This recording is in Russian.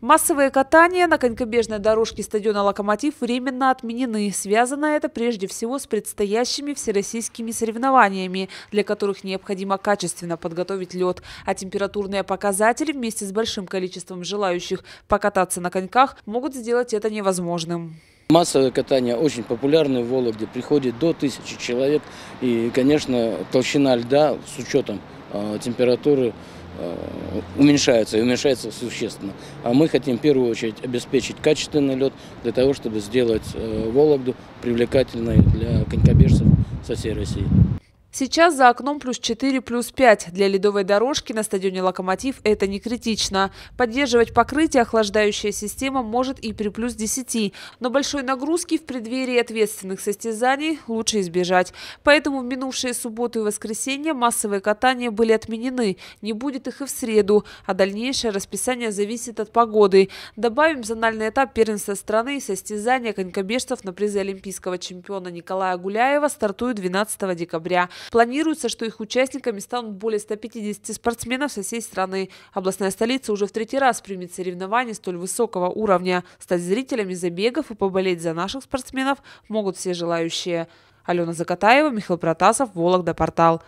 Массовые катания на конькобежной дорожке стадиона «Локомотив» временно отменены. Связано это прежде всего с предстоящими всероссийскими соревнованиями, для которых необходимо качественно подготовить лед. А температурные показатели вместе с большим количеством желающих покататься на коньках могут сделать это невозможным. Массовое катание очень популярное в Вологде. Приходит до 1000 человек. И, конечно, толщина льда с учетом температуры уменьшается и уменьшается существенно. А мы хотим в первую очередь обеспечить качественный лед для того, чтобы сделать Вологду привлекательной для конькобежцев со всей России. Сейчас за окном +4, +5. Для ледовой дорожки на стадионе «Локомотив» это не критично. Поддерживать покрытие охлаждающая система может и при +10. Но большой нагрузки в преддверии ответственных состязаний лучше избежать. Поэтому в минувшие субботу и воскресенье массовые катания были отменены. Не будет их и в среду. А дальнейшее расписание зависит от погоды. Добавим, зональный этап первенства страны и состязания конькобежцев на призы олимпийского чемпиона Николая Гуляева стартуют 12 декабря. Планируется, что их участниками станут более 150 спортсменов со всей страны. Областная столица уже в 3-й раз примет соревнования столь высокого уровня. Стать зрителями забегов и поболеть за наших спортсменов могут все желающие. Алена Закатаева, Михаил Протасов, Вологдапортал.